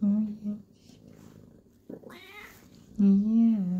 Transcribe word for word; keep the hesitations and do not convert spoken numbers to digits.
Oh, yeah. Yeah.